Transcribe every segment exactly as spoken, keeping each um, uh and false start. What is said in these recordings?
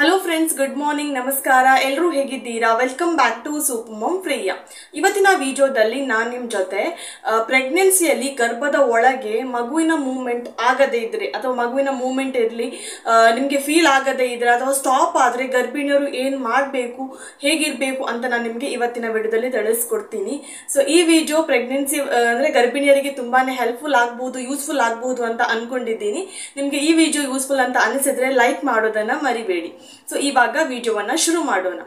Hello friends good morning नमस्कार एलू हेगिद्दीरा वेलकम बैक टू सुपरमॉम फ्रिया इवत्तिन वीडियोदल्ली नानु निम्म जोते प्रेग्नेंसियल्ली गर्भद ओळगे मगुविन मूव्मेंट आगदे इद्रे अथवा मगुविन मूव्मेंट इरली निमगे फील आगदे इद्रे अथवा स्टॉप आद्रे गर्भिणियरु एनु माडबेकु हेगिरबेकु अंत नानु निमगे इवत्तिन वीडियोदल्ली ತಿಳಿಸಿಕೊಡ್ತೀನಿ सो ई वीडियो प्रेग्नेंसी अंद्रे गर्भिणियरिगे तुम्बाने हेल्पफुल आगबहुदु यूस्फुल आगबहुदु अंत अंद्कोंडिದ್ದೀನಿ निमगे ई वीडियो यूस्फुल अंत अनिसिद्रे लाइक माडोदन्न मरिबेडि सो इवाग वीडियोवन्न शुरु माडोण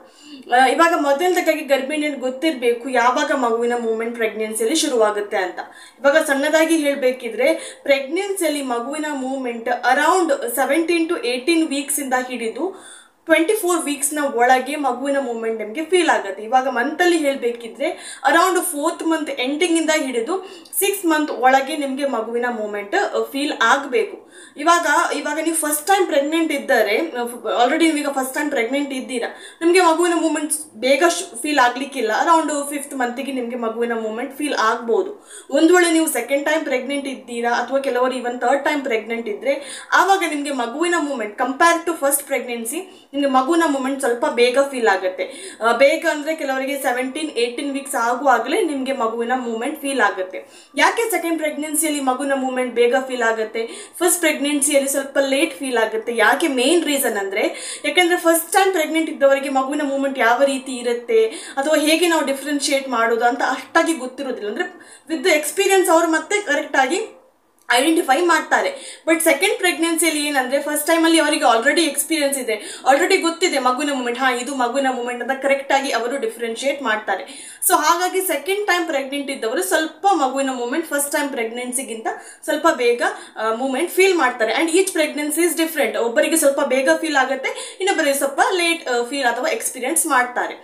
इवाग मोदलनेदाಗಿ ಗರ್ಭಿಣಿಗೆ ಗೊತ್ತಿರಬೇಕು ಯಾವಾಗ ಮಗುವಿನ ಮೂವ್ಮೆಂಟ್ ಪ್ರೆಗ್ನೆನ್ಸಿಯಲ್ಲಿ ಶುರುವಾಗುತ್ತೆ ಅಂತ ಇವಾಗ ಸಣ್ಣದಾಗಿ ಹೇಳಬೇಕಿದ್ರೆ ಪ್ರೆಗ್ನೆನ್ಸಿಯಲ್ಲಿ ಮಗುವಿನ movement around seventeen to eighteen weeks ಇಂದ ಹಿಡಿದು twenty-four ವೀಕ್ಸ್ ನ ಒಳಗೆ ಮಗುವಿನ ಮೂವ್ಮೆಂಟ್ ನಿಮಗೆ ಫೀಲ್ ಆಗುತ್ತೆ ಇವಾಗ ಮಂತ್ ಅಲ್ಲಿ ಹೇಳಬೇಕಿದ್ರೆ ಅರೌಂಡ್ fourth ಮಂತ್ ಎಂಡಿಂಗ್ ಇಂದ ಹಿಡಿದು sixth ಮಂತ್ ಒಳಗೆ ನಿಮಗೆ ಮಗುವಿನ ಮೂವ್ಮೆಂಟ್ ಫೀಲ್ ಆಗಬೇಕು ಇವಾಗ ಇವಾಗ ನೀವು ಫಸ್ಟ್ ಟೈಮ್ ಪ್ರೆಗ್ನೆಂಟ್ ಇದ್ದಾರೆ ಆಲ್ರೆಡಿ ನೀವು ಈಗ ಫಸ್ಟ್ ಟೈಮ್ ಪ್ರೆಗ್ನೆಂಟ್ ಇದ್ದೀರಾ ನಿಮಗೆ ಮಗುವಿನ ಮೂವ್ಮೆಂಟ್ ಬೇಗ ಫೀಲ್ ಆಗಲಿಕ್ಕಿಲ್ಲ ಅರೌಂಡ್ fifth ಮಂತ್ ಗೆ ನಿಮಗೆ ಮಗುವಿನ ಮೂವ್ಮೆಂಟ್ ಫೀಲ್ ಆಗಬಹುದು ಒಂದು ವೇಳೆ ನೀವು ಸೆಕೆಂಡ್ ಟೈಮ್ ಪ್ರೆಗ್ನೆಂಟ್ ಇದ್ದೀರಾ ಅಥವಾ ಕೆಲವರು even third time ಪ್ರೆಗ್ನೆಂಟ್ ಇದ್ದರೆ ಆವಾಗ ನಿಮಗೆ ಮಗುವಿನ movement compare to first pregnancy ನಿಮಗೆ ಮಗುವಿನ ಮೂವ್ಮೆಂಟ್ ಸ್ವಲ್ಪ ಬೇಗ ಫೀಲ್ ಆಗುತ್ತೆ ಬೇಗ ಅಂದ್ರೆ ಕೆಲವರಿಗೆ seventeen eighteen ವೀಕ್ಸ್ ಆಗುವಾಗಲೇ ನಿಮಗೆ ಮಗುವಿನ ಮೂವ್ಮೆಂಟ್ ಫೀಲ್ ಆಗುತ್ತೆ ಯಾಕೆ ಸೆಕೆಂಡ್ ಪ್ರೆಗ್ನೆನ್ಸಿಯಲ್ಲಿ ಮಗುವಿನ ಮೂವ್ಮೆಂಟ್ ಬೇಗ ಫೀಲ್ ಆಗುತ್ತೆ ಫಸ್ಟ್ ಪ್ರೆಗ್ನೆನ್ಸಿಯಲ್ಲಿ ಸ್ವಲ್ಪ ಲೇಟ್ ಫೀಲ್ ಆಗುತ್ತೆ ಯಾಕೆ ಮೇನ್ ರೀಸನ್ ಅಂದ್ರೆ ಯಾಕಂದ್ರೆ ಫಸ್ಟ್ ಟೈಮ್ ಪ್ರೆಗ್ನೆಂಟ್ ಇದ್ದವರಿಗೆ ಮಗುವಿನ ಮೂವ್ಮೆಂಟ್ ಯಾವ ರೀತಿ ಇರುತ್ತೆ ಅಥವಾ ಹೇಗೆ ನಾವು ಡಿಫರೆನ್ಷಿಯೇಟ್ ಮಾಡೋದು ಅಂತ ಅಷ್ಟಾಗಿ ಗೊತ್ತಿರೋದಿಲ್ಲ ಅಂದ್ರೆ ವಿತ್ ಎಕ್ಸ್‌ಪೀರಿಯನ್ಸ್ ಅವರು ಮತ್ತೆ ಕರೆಕ್ಟ್ ಆಗಿ ಐಡೆಂಟಿಫೈ ಮಾಡ್ತಾರೆ ಬಟ್ ಸೆಕೆಂಡ್ ಪ್ರೆಗ್ನೆನ್ಸಿಯಲ್ಲಿ ಏನಂದ್ರೆ ಫಸ್ಟ್ ಟೈಮ್ ಅಲ್ಲಿ ಅವರಿಗೆ ಆಲ್ರೆಡಿ ಎಕ್ಸ್ಪೀರಿಯನ್ಸ್ ಇದೆ ಆಲ್ರೆಡಿ ಗೊತ್ತಿದೆ ಮಗುವಿನ ಮೂವ್ಮೆಂಟ್ ಹಾ ಇದು ಮಗುವಿನ ಮೂವ್ಮೆಂಟ್ ಅಂತ ಕರೆಕ್ಟ್ ಆಗಿ ಅವರು ಡಿಫರೆನ್ಷಿಯೇಟ್ ಮಾಡ್ತಾರೆ ಸೊ ಹಾಗಾಗಿ ಸೆಕೆಂಡ್ ಟೈಮ್ ಪ್ರೆಗ್ನೆಂಟ್ ಇದ್ದವರು ಸ್ವಲ್ಪ ಮಗುವಿನ ಮೂವ್ಮೆಂಟ್ ಫಸ್ಟ್ ಟೈಮ್ ಪ್ರೆಗ್ನೆನ್ಸಿಗಿಂತ ಸ್ವಲ್ಪ ಬೇಗ ಮೂವ್ಮೆಂಟ್ ಫೀಲ್ ಮಾಡ್ತಾರೆ and each pregnancy is different ಒಬ್ಬರಿಗೆ ಸ್ವಲ್ಪ ಬೇಗ ಫೀಲ್ ಆಗುತ್ತೆ ಇನ್ನೊಬ್ಬರಿಗೆ ಸ್ವಲ್ಪ ಲೇಟ್ ಫೀಲ್ ಅಥವಾ ಎಕ್ಸ್ಪೀರಿಯನ್ಸ್ ಮಾಡ್ತಾರೆ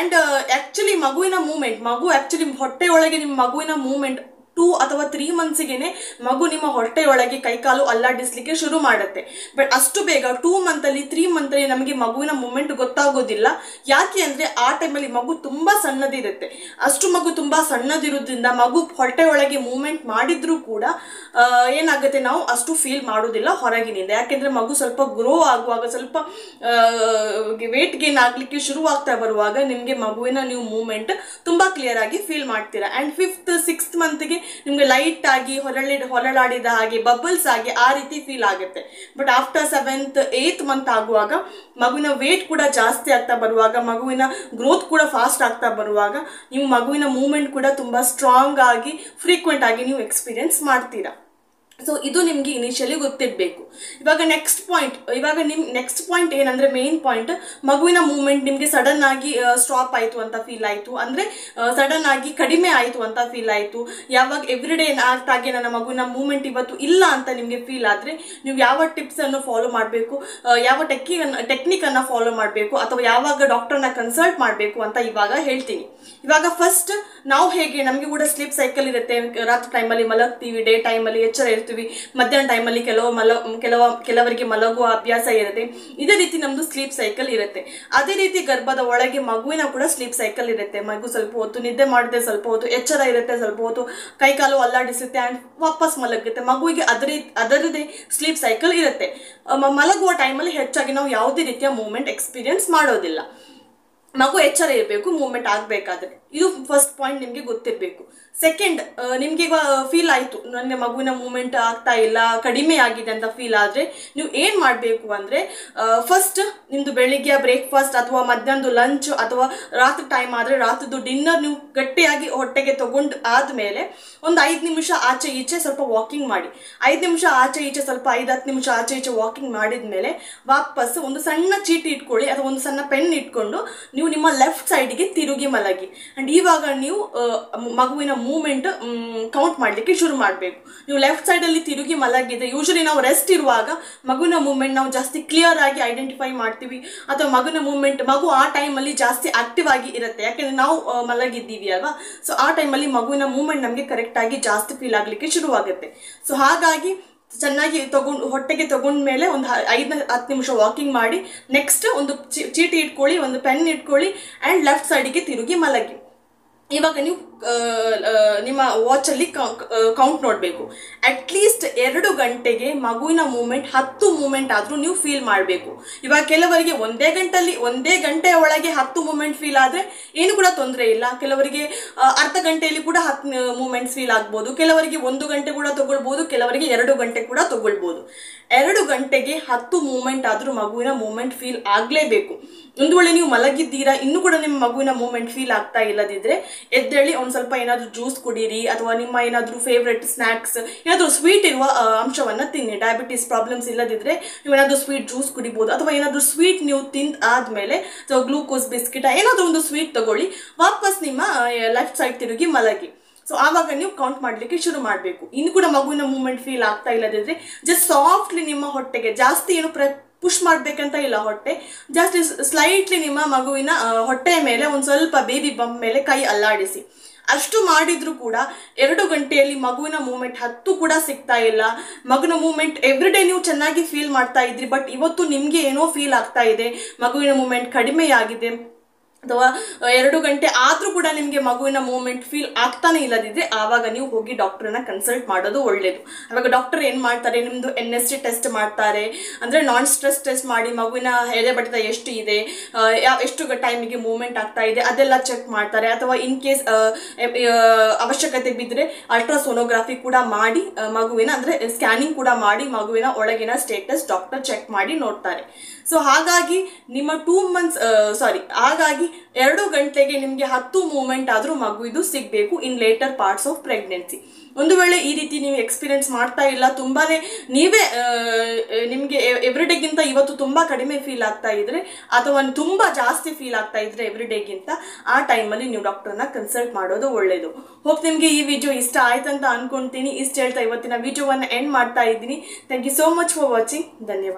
ಅಂಡ್ ಆಕ್ಚುಲಿ ಮಗುವಿನ ಮೂವ್ಮೆಂಟ್ ಮಗು ಆಕ್ಚುಲಿ ಹೊಟ್ಟೆ ಒಳಗೆ ನಿಮ್ಮ ಮಗುವಿನ ಮೂವ್ಮೆಂಟ್ टू अथवा थ्री मंथ्स गे मगु निम्म ಹೊಟ್ಟೆಯೊಳಗೆ ಕೈಕಾಲು ಅಲ್ಲಾಡಿಸಲಿಕ್ಕೆ ಶುರು ಮಾಡುತ್ತೆ ಬಟ್ ಅಷ್ಟು ಬೇಗ टू ಮಂತ್ ಅಲ್ಲಿ थ्री ಮಂತ್ ಅಲ್ಲಿ ನಮಗೆ ಮಗುವಿನ ಮೂವ್ಮೆಂಟ್ ಗೊತ್ತಾಗೋದಿಲ್ಲ ಯಾಕೆ ಅಂದ್ರೆ ಆ ಟೈಮ್ ಅಲ್ಲಿ ಮಗು ತುಂಬಾ ಸಣ್ಣದಿರುತ್ತೆ ಅಷ್ಟು ಮಗು ತುಂಬಾ ಸಣ್ಣದಿರುವುದರಿಂದ ಮಗು ಹೊಟ್ಟೆಯೊಳಗೆ ಮೂವ್ಮೆಂಟ್ ಮಾಡಿದ್ರೂ ಕೂಡ ಏನಾಗುತ್ತೆ ನಾವು ಅಷ್ಟು ಫೀಲ್ ಮಾಡೋದಿಲ್ಲ ಹೊರಗಿನಿಂದ ಯಾಕೆಂದ್ರೆ ಮಗು ಸ್ವಲ್ಪ ಗ್ರೋ ಆಗುವಾಗ ಸ್ವಲ್ಪ weight gain ಆಗಲಿಕ್ಕೆ ಶುರುವಾಗ್ತಾ ಬರುವಾಗ ನಿಮಗೆ ಮಗುವಿನ ನೀವು ಮೂವ್ಮೆಂಟ್ ತುಂಬಾ ಕ್ಲಿಯರ್ ಆಗಿ ಫೀಲ್ ಮಾಡ್ತೀರಾ ಅಂಡ್ फ़िफ़्थ सिक्स्थ ಮಂತ್ ಗೆ ನಿಮಗೆ ಲೈಟ್ ಆಗಿ ಹೊರಳಿ ಹೊರಳಾಡಿದ ಹಾಗೆ ಬಬಲ್ಸ್ ಆಗಿ ಆ ರೀತಿ ಫೀಲ್ ಆಗುತ್ತೆ but after seventh eighth month ಆಗುವಾಗ ಮಗುವಿನ weight ಕೂಡ ಜಾಸ್ತಿ ಆಗ್ತಾ ಬರುವಾಗ ಮಗುವಿನ growth ಕೂಡ ಫಾಸ್ಟ್ ಆಗ್ತಾ ಬರುವಾಗ ನಿಮ್ಮ ಮಗುವಿನ ಮೂವ್ಮೆಂಟ್ ಕೂಡ ತುಂಬಾ ಸ್ಟ್ರಾಂಗ್ ಆಗಿ ಫ್ರೀಕ್ವೆಂಟ್ ಆಗಿ ನೀವು ಎಕ್ಸ್‌ಪೀರಿಯನ್ಸ್ ಮಾಡ್ತೀರಾ सो इदु निमगे इनिशियली गोत्तिरबेकु इवाग नेक्स्ट पॉइंट इवाग निम नेक्स्ट पॉइंट ಏನಂದ್ರೆ ಮೇನ್ पॉइंट ಮಗುವಿನ ಮೂವ್ಮೆಂಟ್ ನಿಮಗೆ ಸಡನ್ ಆಗಿ ಸ್ಟಾಪ್ ಆಯಿತು ಅಂತ ಫೀಲ್ ಆಯಿತು ಅಂದ್ರೆ ಸಡನ್ ಆಗಿ ಕಡಿಮೆ ಆಯಿತು ಅಂತ ಫೀಲ್ ಆಯಿತು ಯಾವಾಗ ಎವ್ರಿಡೇ ಏನಾಗ್ತಾಗೆ ನನ್ನ ಮಗುವಿನ ಮೂವ್ಮೆಂಟ್ ಇವತ್ತು ಇಲ್ಲ ಅಂತ ನಿಮಗೆ ಫೀಲ್ ಆದ್ರೆ ನೀವು ಯಾವ ಟಿಪ್ಸ್ ಅನ್ನು ಫಾಲೋ ಮಾಡಬೇಕು ಯಾವ ಟೆಕ್ನಿಕ್ ಅನ್ನು ಫಾಲೋ ಮಾಡಬೇಕು ಅಥವಾ ಯಾವಾಗ ಡಾಕ್ಟರ್ ನ ಕನ್ಸಲ್ಟ್ ಮಾಡಬೇಕು ಅಂತ ಇವಾಗ ಹೇಳ್ತೀನಿ ಇವಾಗ ಫಸ್ಟ್ ನಾವು ಹೇಗೆ ನಮಗೆ ಕೂಡ ಸ್ಲೀಪ್ ಸೈಕಲ್ ಇರುತ್ತೆ ರಾತ್ರಿ ಟೈಮ್ ಅಲ್ಲಿ ಮಲಗ್ತೀವಿ ಡೇ ಟೈಮ್ ಅಲ್ಲಿ ಎಚ್ಚರ ಇರ್ತೀವಿ ಮಧ್ಯಾಹ್ನ ಟೈಮ್ ಅಲ್ಲಿ ಕೆಲವು ಮಲ ಕೆಲವು ಕೆಲವರಿಗೆ ಮಲಗುವ ಅಭ್ಯಾಸ ಇರುತ್ತೆ ಇದೇ ರೀತಿ ನಮ್ಮದು ಸ್ಲೀಪ್ ಸೈಕಲ್ ಇರುತ್ತೆ ಅದೇ ರೀತಿ ಗರ್ಭದ ಒಳಗೆ ಮಗುವಿನ ಕೂಡ ಸ್ಲೀಪ್ ಸೈಕಲ್ ಇರುತ್ತೆ ಮಗು ಸ್ವಲ್ಪ ಹೊತ್ತು ನಿದ್ದೆ ಮಾಡುತ್ತೆ ಸ್ವಲ್ಪ ಹೊತ್ತು ಎಚ್ಚರ ಇರುತ್ತೆ ಸ್ವಲ್ಪ ಹೊತ್ತು ಕೈಕಾಲು ಅಲ್ಲಾಡಿಸುತ್ತೆ ಅಂಡ್ ವಾಪಸ್ ಮಲಗುತ್ತೆ ಮಗುವಿಗೆ ಅದರ ಅದರದೇ ಸ್ಲೀಪ್ ಸೈಕಲ್ ಇರುತ್ತೆ ಮಲಗುವ ಟೈಮ್ ಅಲ್ಲಿ ಹೆಚ್ಚಾಗಿ ನಾವು ಯಾವುದೇ ರೀತಿಯ ಮೂವ್ಮೆಂಟ್ ಎಕ್ಸ್‌ಪೀರಿಯನ್ಸ್ ಮಾಡೋದಿಲ್ಲ ಮಗು ಎಚ್ಚರ ಇರಬೇಕು ಮೂವ್ಮೆಂಟ್ ಆಗಬೇಕಾದ್ರೆ ಇದು ಫಸ್ಟ್ ಪಾಯಿಂಟ್ ನಿಮಗೆ ಗೊತ್ತಿರಬೇಕು ಸೆಕೆಂಡ್ ನಿಮಗೆ ಫೀಲ್ ಆಯಿತು ನನ್ನ ಮಗುವಿನ ಮೂವ್ಮೆಂಟ್ ಆಗ್ತಾ ಇಲ್ಲ ಕಡಿಮೆ ಆಗಿದೆ ಅಂತ ಫೀಲ್ ಆದ್ರೆ ನೀವು ಏನು ಮಾಡಬೇಕು ಅಂದ್ರೆ ಫಸ್ಟ್ ನಿಮ್ಮದು ಬೆಳಿಗ್ಗೆ ಬ್ರೇಕ್ಫಾಸ್ಟ್ ಅಥವಾ ಮಧ್ಯಾಹ್ನದ ಲಂಚ್ ಅಥವಾ ರಾತ್ರಿ ಟೈಮ್ ಆದ್ರೆ ರಾತ್ರಿದು ಡಿನ್ನರ್ ನೀವು ಗಟ್ಟಿಯಾಗಿ ಹೊಟ್ಟೆಗೆ ತಗೊಂಡು ಆದಮೇಲೆ ಒಂದು ಐದು ನಿಮಿಷ ಆಚೆ ಈಚೆ ಸ್ವಲ್ಪ ವಾಕಿಂಗ್ ಮಾಡಿ ಐದು ನಿಮಿಷ ಆಚೆ ಈಚೆ ಸ್ವಲ್ಪ ಐದು ಹತ್ತು ನಿಮಿಷ ಆಚೆ ಈಚೆ ವಾಕಿಂಗ್ ಮಾಡಿದ ಮೇಲೆ ವಾಪಸ್ ಒಂದು ಸಣ್ಣ ಚೀಟಿ ಇಟ್ಕೊಳ್ಳಿ ಅಥವಾ ಒಂದು ಸಣ್ಣ ಪೆನ್ ಇಟ್ಕೊಂಡು ನೀವು ನಿಮ್ಮ ಲೆಫ್ಟ್ ಸೈಡ್ ಗೆ ತಿರುಗಿ ಮಲಗಿ ಅಂಡ್ ಇವಾಗ ನೀವು ಮಗುವಿನ ಮೂವ್ಮೆಂಟ್ ಕೌಂಟ್ ಮಾಡಲಿಕ್ಕೆ ಶುರು ಮಾಡಬೇಕು ನೀವು ಲೆಫ್ಟ್ ಸೈಡ್ ಅಲ್ಲಿ ತಿರುಗಿ ಮಲಗಿದ್ರೆ ಯೂಶುವಲಿ ನಾವು ರೆಸ್ಟ್ ಇರುವಾಗ ಮಗುವಿನ ಮೂವ್ಮೆಂಟ್ ನಾವು ಜಾಸ್ತಿ ಕ್ಲಿಯರ್ ಆಗಿ ಐಡೆಂಟಿಫೈ ಮಾಡ್ತೀವಿ ಅಥವಾ ಮಗುವಿನ ಮೂವ್ಮೆಂಟ್ ಮಗು ಆ ಟೈಮ್ ಅಲ್ಲಿ ಜಾಸ್ತಿ ಆಕ್ಟಿವ್ ಆಗಿ ಇರುತ್ತೆ ಯಾಕೆಂದ್ರೆ ನಾವು ಮಲಗಿದ್ದೀವಿ ಅಲ್ವಾ ಸೊ ಆ ಟೈಮ್ ಅಲ್ಲಿ ಮಗುವಿನ ಮೂವ್ಮೆಂಟ್ ನಮಗೆ ಕರೆಕ್ಟ್ ಆಗಿ ಜಾಸ್ತಿ ಫೀಲ್ ಆಗಲಿಕ್ಕೆ ಶುರುವಾಗುತ್ತೆ ಸೊ ಹಾಗಾಗಿ ಚೆನ್ನಾಗಿ ತಗೊಂಡು ಹೊಟ್ಟೆಗೆ ತಗೊಂಡ ಮೇಲೆ ಒಂದು ಐದು ಹತ್ತು ನಿಮಿಷ ವಾಕಿಂಗ್ ಮಾಡಿ ನೆಕ್ಸ್ಟ್ ಒಂದು ಚೀಟಿ ಇಟ್ಕೊಳ್ಳಿ ಒಂದು ಪೆನ್ ಇಟ್ಕೊಳ್ಳಿ ಆ್ಯಂಡ್ ಲೆಫ್ಟ್ ಸೈಡಿಗೆ ತಿರುಗಿ ಮಲಗಿ ಇವಾಗ ನೀವು ನಿಮ್ಮ ವಾಚ್ ಅಲ್ಲಿ ಕೌಂಟ್ ನೋಡಬೇಕು ಅಟ್ಲೀಸ್ಟ್ ಎರಡು ಗಂಟೆಗೆ ಮಗುವಿನ ಮೂವ್ಮೆಂಟ್ ಹತ್ತು ಮೂವ್ಮೆಂಟ್ ಆದ್ರೂ ನೀವು ಫೀಲ್ ಮಾಡಬೇಕು. ಇವಾಗ ಕೆಲವರಿಗೆ ಒಂದೇ ಗಂಟೆಯಲ್ಲಿ ಒಂದೇ ಗಂಟೆ ಒಳಗೆ ಹತ್ತು ಮೂವ್ಮೆಂಟ್ ಫೀಲ್ ಆದ್ರೆ ಏನು ಕೂಡ ತೊಂದರೆ ಇಲ್ಲ, ಕೆಲವರಿಗೆ ಅರ್ಧ ಗಂಟೆಯಲ್ಲಿ ಕೂಡ ಹತ್ತು ಮೂವ್ಮೆಂಟ್ಸ್ ಫೀಲ್ ಆಗಬಹುದು, ಕೆಲವರಿಗೆ ಒಂದು ಗಂಟೆ ಕೂಡ ತಗೊಳ್ಳಬಹುದು, ಕೆಲವರಿಗೆ ಎರಡು ಗಂಟೆ ಕೂಡ ತಗೊಳ್ಳಬಹುದು. ಎರಡು ಗಂಟೆಗೆ ಹತ್ತು ಮೂವ್ಮೆಂಟ್ ಆದ್ರೂ ಮಗುವಿನ ಮೂವ್ಮೆಂಟ್ ಫೀಲ್ ಆಗಲೇಬೇಕು. ಒಂದು ವೇಳೆ ನೀವು ಮಲಗಿದ್ದೀರಾ ಇನ್ನೂ ಕೂಡ ನಿಮ್ಮ ಮಗುವಿನ ಮೂವ್ಮೆಂಟ್ ಫೀಲ್ ಆಗ್ತಾ ಇಲ್ಲದಿದ್ರೆ ಎದ್ದೇಳಿ ಒಂದು ಸ್ವಲ್ಪ ಏನಾದರೂ ಜ್ಯೂಸ್ ಕುಡಿಯಿರಿ ಅಥವಾ ನಿಮ್ಮ ಏನಾದರೂ ಫೇವ್ರೆಟ್ ಸ್ನಾಕ್ಸ್ ಏನಾದರೂ ಸ್ವೀಟ್ ಇರುವ ಅಂಶವನ್ನು ತಿನ್ನಿ. ಡಯಾಬಿಟಿಸ್ ಪ್ರಾಬ್ಲಮ್ಸ್ ಇಲ್ಲದಿದ್ರೆ ನೀವು ಏನಾದರೂ ಸ್ವೀಟ್ ಜ್ಯೂಸ್ ಕುಡಿಬೋದು ಅಥವಾ ಏನಾದರೂ ಸ್ವೀಟ್ ನೀವು ತಿಂದ ಆದಮೇಲೆ ಸೊ ಗ್ಲೂಕೋಸ್ ಬಿಸ್ಕಿಟ ಏನಾದರೂ ಒಂದು ಸ್ವೀಟ್ ತಗೊಳ್ಳಿ, ವಾಪಸ್ ನಿಮ್ಮ ಲೆಫ್ಟ್ ಸೈಡ್ ತಿರುಗಿ ಮಲಗಿ. ಸೊ ಆವಾಗ ನೀವು ಕೌಂಟ್ ಮಾಡಲಿಕ್ಕೆ ಶುರು ಮಾಡಬೇಕು. ಇನ್ನು ಕೂಡ ಮಗುವಿನ ಮೂವ್ಮೆಂಟ್ ಫೀಲ್ ಆಗ್ತಾ ಇಲ್ಲದಿದ್ರೆ ಜಸ್ಟ್ ಸಾಫ್ಟ್ಲಿ ನಿಮ್ಮ ಹೊಟ್ಟೆಗೆ, ಜಾಸ್ತಿ ಏನು ಪ್ರ ಪುಷ್ ಮಾಡಬೇಕಂತ ಇಲ್ಲ, ಹೊಟ್ಟೆ ಜಾಸ್ತಿ ಸ್ಲೈಟ್ಲಿ ನಿಮ್ಮ ಮಗುವಿನ ಹೊಟ್ಟೆಯ ಮೇಲೆ ಒಂದು ಸ್ವಲ್ಪ ಬೇಬಿ ಬಂಪ್ ಮೇಲೆ ಕೈ ಅಲ್ಲಾಡಿಸಿ. ಅಷ್ಟು ಮಾಡಿದ್ರೂ ಕೂಡ ಎರಡು ಗಂಟೆಯಲ್ಲಿ ಮಗುವಿನ ಮೂವ್ಮೆಂಟ್ ಹತ್ತು ಕೂಡ ಸಿಗ್ತಾ ಇಲ್ಲ, ಮಗುವಿನ ಮೂವ್ಮೆಂಟ್ ಎವ್ರಿ ಡೇ ನೀವು ಚೆನ್ನಾಗಿ ಫೀಲ್ ಮಾಡ್ತಾ ಇದ್ರಿ ಬಟ್ ಇವತ್ತು ನಿಮಗೆ ಏನೋ ಫೀಲ್ ಆಗ್ತಾ ಇದೆ, ಮಗುವಿನ ಮೂವ್ಮೆಂಟ್ ಕಡಿಮೆಯಾಗಿದೆ ಅಥವಾ ಎರಡು ಗಂಟೆ ಆದರೂ ಕೂಡ ನಿಮಗೆ ಮಗುವಿನ ಮೂವ್ಮೆಂಟ್ ಫೀಲ್ ಆಗ್ತಾನೆ ಇಲ್ಲದಿದ್ದರೆ ಆವಾಗ ನೀವು ಹೋಗಿ ಡಾಕ್ಟ್ರನ್ನ ಕನ್ಸಲ್ಟ್ ಮಾಡೋದು ಒಳ್ಳೆಯದು. ಆವಾಗ ಡಾಕ್ಟರ್ ಏನು ಮಾಡ್ತಾರೆ, ನಿಮ್ಮದು ಎನ್ ಎಸ್ ಟಿ ಟೆಸ್ಟ್ ಮಾಡ್ತಾರೆ, ಅಂದರೆ ನಾನ್ ಸ್ಟ್ರೆಸ್ ಟೆಸ್ಟ್ ಮಾಡಿ ಮಗುವಿನ ಎದೆ ಬಡಿತ ಎಷ್ಟು ಇದೆ, ಯಾವ ಎಷ್ಟು ಟೈಮಿಗೆ ಮೂವ್ಮೆಂಟ್ ಆಗ್ತಾ ಇದೆ ಅದೆಲ್ಲ ಚೆಕ್ ಮಾಡ್ತಾರೆ. ಅಥವಾ ಇನ್ ಕೇಸ್ ಅವಶ್ಯಕತೆ ಬಿದ್ದರೆ ಅಲ್ಟ್ರಾಸೋನೋಗ್ರಫಿ ಕೂಡ ಮಾಡಿ ಮಗುವಿನ ಅಂದರೆ ಸ್ಕ್ಯಾನಿಂಗ್ ಕೂಡ ಮಾಡಿ ಮಗುವಿನ ಒಳಗಿನ ಸ್ಟೇಟಸ್ ಡಾಕ್ಟರ್ ಚೆಕ್ ಮಾಡಿ ನೋಡ್ತಾರೆ. ಸೊ ಹಾಗಾಗಿ ನಿಮ್ಮ ಟೂ ಮಂತ್ಸ್ ಸಾರಿ ಹಾಗಾಗಿ ಎರಡು ಗಂಟೆಗೆ ನಿಮಗೆ ಹತ್ತು ಮೂವ್ಮೆಂಟ್ ಆದರೂ ಮಗುವಿದು ಸಿಗಬೇಕು in later parts of pregnancy. ಒಂದು ವೇಳೆ ಈ ರೀತಿ ನೀವು ಎಕ್ಸ್ಪೀರಿಯೆನ್ಸ್ ಮಾಡ್ತಾ ಇಲ್ಲ, ತುಂಬಾ ನೀವೇ ನಿಮಗೆ ಎವ್ರಿಡೇಗಿಂತ ಇವತ್ತು ತುಂಬ ಕಡಿಮೆ ಫೀಲ್ ಆಗ್ತಾ ಇದ್ರೆ ಅಥವಾ ತುಂಬ ಜಾಸ್ತಿ ಫೀಲ್ ಆಗ್ತಾ ಇದ್ರೆ ಎವ್ರಿಡೇಗಿಂತ, ಆ ಟೈಮಲ್ಲಿ ನೀವು ಡಾಕ್ಟರ್ನ ಕನ್ಸಲ್ಟ್ ಮಾಡೋದು ಒಳ್ಳೆಯದು. ಹೋಪ್ ನಿಮಗೆ ಈ ವಿಡಿಯೋ ಇಷ್ಟ ಆಯ್ತಂತ ಅಂದ್ಕೊಳ್ತೀನಿ. ಇಷ್ಟು ಹೇಳ್ತಾ ಇವತ್ತಿನ ವಿಡಿಯೋವನ್ನು ಎಂಡ್ ಮಾಡ್ತಾ ಇದ್ದೀನಿ. Thank you so much for watching. ಧನ್ಯವಾದ.